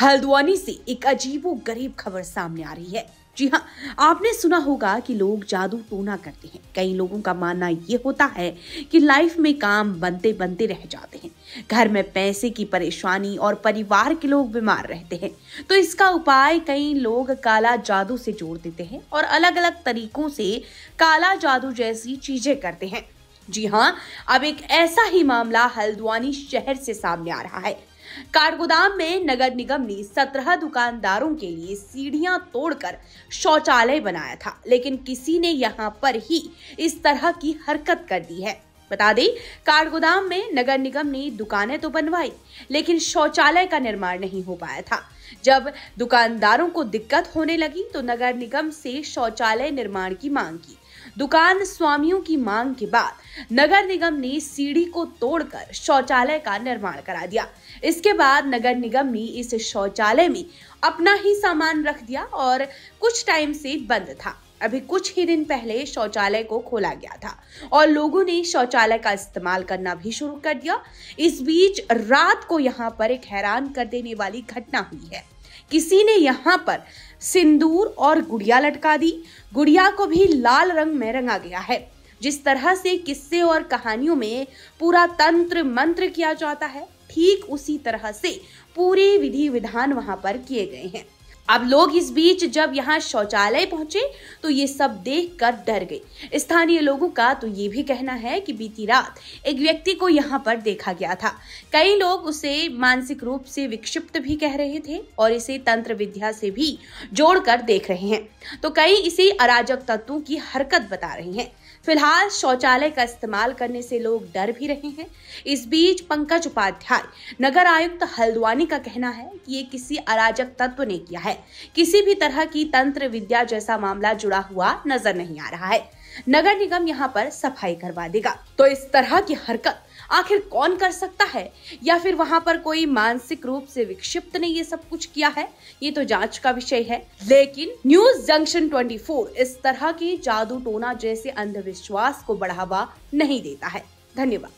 हल्द्वानी से एक अजीबोगरीब खबर सामने आ रही है। जी हाँ, आपने सुना होगा कि लोग जादू टोना करते हैं। कई लोगों का मानना ये होता है कि लाइफ में काम बनते बनते रह जाते हैं, घर में पैसे की परेशानी और परिवार के लोग बीमार रहते हैं, तो इसका उपाय कई लोग काला जादू से जोड़ देते हैं और अलग अलग तरीकों से काला जादू जैसी चीजें करते हैं। जी हाँ, अब एक ऐसा ही मामला हल्द्वानी शहर से सामने आ रहा है। कारगो डाम में नगर निगम ने 17 दुकानदारों के लिए सीढ़ियां तोड़कर शौचालय बनाया था, लेकिन किसी ने यहां पर ही इस तरह की हरकत कर दी है। बता दें, कारगो डाम में नगर निगम ने दुकानें तो बनवाई, लेकिन शौचालय का निर्माण नहीं हो पाया था। जब दुकानदारों को दिक्कत होने लगी तो नगर निगम से शौचालय निर्माण की मांग की। दुकान स्वामियों की मांग के बाद नगर निगम ने सीढ़ी को तोड़कर शौचालय का निर्माण करा दिया। इसके बाद नगर निगम ने इस शौचालय में अपना ही सामान रख दिया और कुछ टाइम से बंद था। अभी कुछ ही दिन पहले शौचालय को खोला गया था और लोगों ने शौचालय का इस्तेमाल करना भी शुरू कर दिया। इस बीच रात को यहाँ पर एक हैरान कर देने वाली घटना हुई है। किसी ने यहाँ पर सिंदूर और गुड़िया लटका दी। गुड़िया को भी लाल रंग में रंगा गया है। जिस तरह से किस्से और कहानियों में पूरा तंत्र मंत्र किया जाता है, ठीक उसी तरह से पूरे विधि विधान वहां पर किए गए हैं। अब लोग इस बीच जब यहाँ शौचालय पहुंचे तो ये सब देखकर डर गए। स्थानीय लोगों का तो ये भी कहना है कि बीती रात एक व्यक्ति को यहाँ पर देखा गया था। कई लोग उसे मानसिक रूप से विक्षिप्त भी कह रहे थे और इसे तंत्र विद्या से भी जोड़कर देख रहे हैं, तो कई इसे अराजक तत्वों की हरकत बता रहे हैं। फिलहाल शौचालय का इस्तेमाल करने से लोग डर भी रहे हैं। इस बीच पंकज उपाध्याय, नगर आयुक्त हल्द्वानी, का कहना है कि ये किसी अराजक तत्व ने किया है। किसी भी तरह की तंत्र विद्या जैसा मामला जुड़ा हुआ नजर नहीं आ रहा है। नगर निगम यहाँ पर सफाई करवा देगा, तो इस तरह की हरकत आखिर कौन कर सकता है, या फिर वहाँ पर कोई मानसिक रूप से विक्षिप्त ने ये सब कुछ किया है, ये तो जांच का विषय है। लेकिन न्यूज जंक्शन 24 इस तरह की जादू टोना जैसे अंधविश्वास को बढ़ावा नहीं देता है। धन्यवाद।